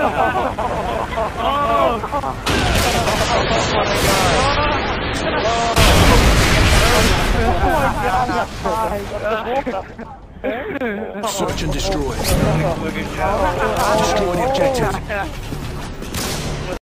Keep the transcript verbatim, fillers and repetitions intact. Search and destroy. Destroy the objective.